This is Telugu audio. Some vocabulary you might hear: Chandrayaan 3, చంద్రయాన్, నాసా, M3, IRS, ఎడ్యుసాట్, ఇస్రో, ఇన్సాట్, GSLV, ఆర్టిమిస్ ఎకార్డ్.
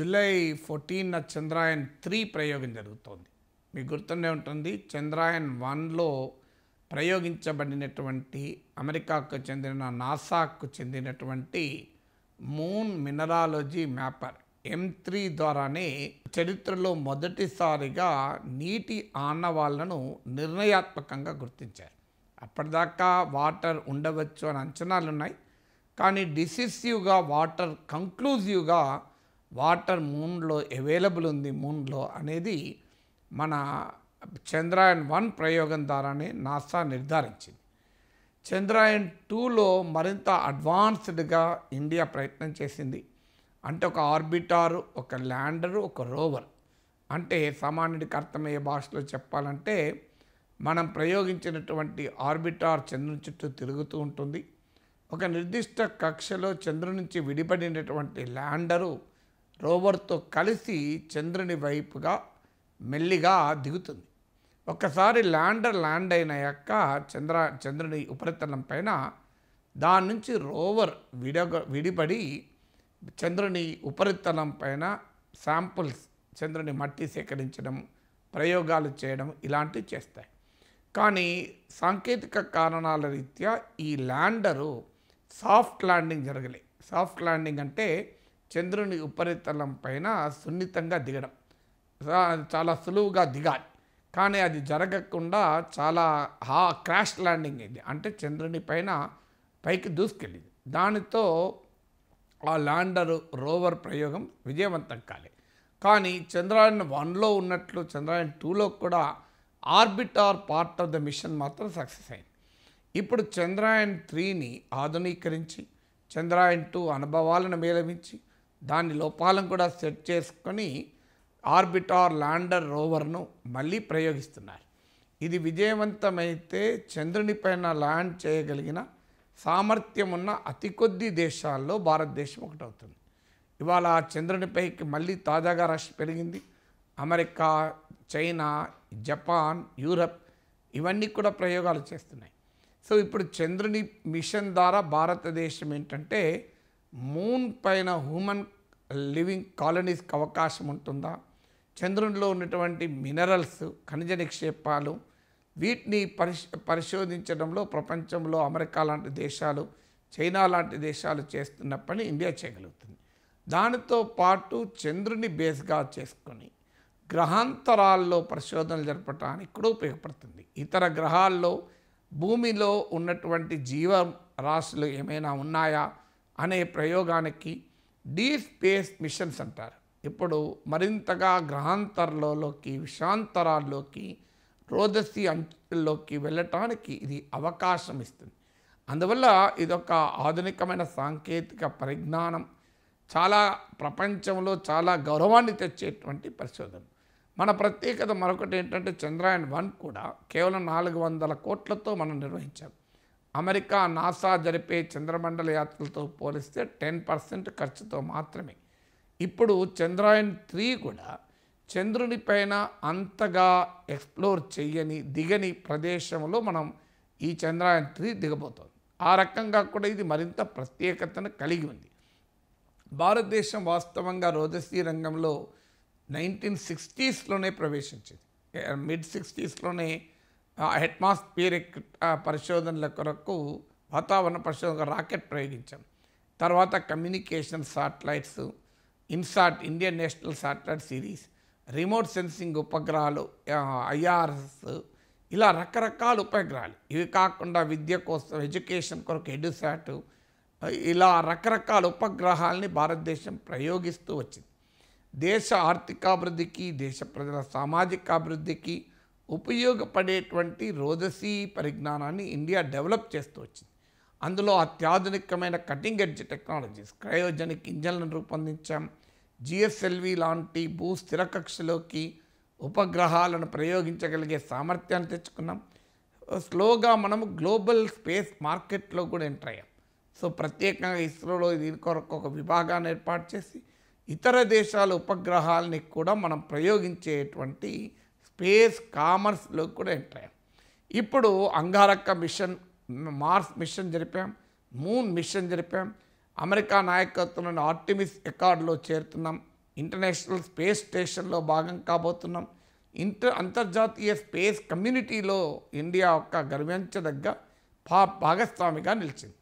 July 14th Chandrayaan 3 ప్రయోగం జరుగుతోంది. మీకు గుర్తుండే ఉంటుంది, చంద్రయాన్ 1లో ప్రయోగించబడినటువంటి అమెరికాకు చెందిన నాసాకు చెందినటువంటి మూన్ మినరాలజీ మ్యాపర్ M3 ద్వారానే చరిత్రలో మొదటిసారిగా నీటి ఆనవాళ్లను నిర్ణయాత్మకంగా గుర్తించారు. అప్పటిదాకా వాటర్ ఉండవచ్చు అని అంచనాలు ఉన్నాయి, కానీ డిసిసివ్గా వాటర్ కంక్లూజివ్గా వాటర్ మూన్లో అవైలబుల్ ఉంది మూన్లో అనేది మన చంద్రయాన్ 1 ప్రయోగం ద్వారానే నాసా నిర్ధారించింది. చంద్రయాన్ 2లో మరింత అడ్వాన్స్డ్గా ఇండియా ప్రయత్నం చేసింది. అంటే ఒక ఆర్బిటారు, ఒక ల్యాండరు, ఒక రోవర్, అంటే సామాన్యుడికి అర్థమయ్యే భాషలో చెప్పాలంటే మనం ప్రయోగించినటువంటి ఆర్బిటార్ చంద్రుని చుట్టూ తిరుగుతూ ఉంటుంది. ఒక నిర్దిష్ట కక్షలో చంద్రుని నుంచి విడిపడినటువంటి ల్యాండరు రోవర్తో కలిసి చంద్రుని వైపుగా మెల్లిగా దిగుతుంది. ఒక్కసారి ల్యాండర్ ల్యాండ్ అయినాక చంద్రుని ఉపరితలం పైన దాని నుంచి రోవర్ విడిపడి చంద్రుని ఉపరితలం పైన శాంపుల్స్, చంద్రుని మట్టి సేకరించడం, ప్రయోగాలు చేయడం ఇలాంటివి చేస్తాయి. కానీ సాంకేతిక కారణాల రీత్యా ఈ ల్యాండరు సాఫ్ట్ ల్యాండింగ్ జరగలేదు. సాఫ్ట్ ల్యాండింగ్ అంటే చంద్రుని ఉపరితలం పైన సున్నితంగా దిగడం, చాలా సులువుగా దిగాలి. కానీ అది జరగకుండా చాలా క్రాష్ ల్యాండింగ్ అయింది, అంటే చంద్రుని పైన పైకి దూసుకెళ్ళింది. దానితో ఆ ల్యాండరు రోవర్ ప్రయోగం విజయవంతం కాలేదు. కానీ చంద్రయాన్ 1లో ఉన్నట్లు చంద్రయాన్ 2లో కూడా orbiter part of the mission మాత్రం సక్సెస్ అయింది. ఇప్పుడు చంద్రయాన్ 3ని ఆధునీకరించి చంద్రయాన్ 2 అనుభవాలను మేళవించి దాని లోపాలను కూడా సెట్ చేసుకొని ఆర్బిటార్ ల్యాండర్ రోవర్ను మళ్ళీ ప్రయోగిస్తున్నారు. ఇది విజయవంతమైతే చంద్రుని పైన ల్యాండ్ చేయగలిగిన సామర్థ్యం ఉన్న అతి కొద్ది దేశాల్లో భారతదేశం ఒకటవుతుంది. ఇవాళ చంద్రునిపైకి మళ్ళీ తాజాగా రష్ పెరిగింది. అమెరికా, చైనా, జపాన్, యూరప్ ఇవన్నీ కూడా ప్రయోగాలు చేస్తున్నాయి. సో ఇప్పుడు చంద్రుని మిషన్ ద్వారా భారతదేశం ఏంటంటే మూన్ పైన హ్యూమన్ లివింగ్ కాలనీస్కి అవకాశం ఉంటుందా, చంద్రునిలో ఉన్నటువంటి మినరల్స్, ఖనిజ నిక్షేపాలు వీటిని పరిశోధించడంలో ప్రపంచంలో అమెరికా లాంటి దేశాలు, చైనా లాంటి దేశాలు చేస్తున్న పని ఇండియా చేయగలుగుతుంది. దానితో పాటు చంద్రుని బేస్గా చేసుకొని గ్రహాంతరాల్లో పరిశోధనలు జరపడానికి కూడా ఉపయోగపడుతుంది. ఇతర గ్రహాల్లో భూమిలో ఉన్నటువంటి జీవరాశులు ఏమైనా ఉన్నాయా అనే ప్రయోగానికి డీప్ స్పేస్ మిషన్స్ అంటారు. ఇప్పుడు మరింతగా గ్రహాంతరాల్లోకి, విషాంతరాల్లోకి, రోదసి అంచుల్లోకి వెళ్ళటానికి ఇది అవకాశం ఇస్తుంది. అందువల్ల ఇదొక ఆధునికమైన సాంకేతిక పరిజ్ఞానం, చాలా ప్రపంచంలో చాలా గౌరవాన్ని తెచ్చేటువంటి పరిశోధన. మన ప్రత్యేకత మరొకటి ఏంటంటే చంద్రయాన్ 1 కూడా కేవలం 400 కోట్లతో మనం నిర్వహించాం. అమెరికా నాసా జరిపే చంద్రమండల యాత్రలతో పోలిస్తే 10% ఖర్చుతో మాత్రమే. ఇప్పుడు చంద్రయాన్ 3 కూడా చంద్రుని పైన అంతగా ఎక్స్ప్లోర్ దిగని ప్రదేశంలో మనం ఈ చంద్రయాన్ 3 దిగబోతోంది. ఆ రకంగా కూడా ఇది మరింత ప్రత్యేకతను కలిగి ఉంది. భారతదేశం వాస్తవంగా రోదసీ రంగంలో 1960s లోనే ప్రవేశించింది. మిడ్ 60s లోనే అట్మాస్ఫియరిక్ పరిశోధనల కొరకు, వాతావరణ పరిశోధన రాకెట్ ప్రయోగించాం. తర్వాత communication satellites, ఇన్సాట్, Indian national satellite series, remote sensing ఉపగ్రహాలు, IRS, ఇలా రకరకాల ఉపగ్రహాలు. ఇవి కాకుండా విద్య కోసం, ఎడ్యుకేషన్ కొరకు ఎడ్యుసాట్, ఇలా రకరకాల ఉపగ్రహాలని భారతదేశం ప్రయోగిస్తూ వచ్చింది. దేశ ఆర్థికాభివృద్ధికి, దేశ ప్రజల సామాజిక అభివృద్ధికి ఉపయోగపడేటువంటి రోదసీ పరిజ్ఞానాన్ని ఇండియా డెవలప్ చేస్తూ వచ్చింది. అందులో అత్యాధునికమైన కటింగ్ ఎడ్జ్ టెక్నాలజీస్, క్రయోజనిక్ ఇంజన్లను రూపొందించాం. GSLV లాంటి భూ స్థిర కక్షలోకి ఉపగ్రహాలను ప్రయోగించగలిగే సామర్థ్యాన్ని తెచ్చుకున్నాం. స్లోగా మనము గ్లోబల్ స్పేస్ మార్కెట్లో కూడా ఎంటర్ అయ్యాం. సో ప్రత్యేకంగా ఇస్రోలో దీని కొరకు ఒక విభాగాన్ని ఏర్పాటు చేసి ఇతర దేశాల ఉపగ్రహాలని కూడా మనం ప్రయోగించేటువంటి స్పేస్ కామర్స్లో కూడా ఎంటర్ అయ్యాం. ఇప్పుడు అంగారక మిషన్, మార్స్ మిషన్ జరిపాం, మూన్ మిషన్ జరిపాం. అమెరికా నాయకత్వంలోని ఆర్టిమిస్ ఎకార్డ్లో చేరుతున్నాం. ఇంటర్నేషనల్ స్పేస్ స్టేషన్లో భాగం కాబోతున్నాం. అంతర్జాతీయ స్పేస్ కమ్యూనిటీలో ఇండియా యొక్క గర్వించదగ్గ భాగస్వామిగా నిలిచింది.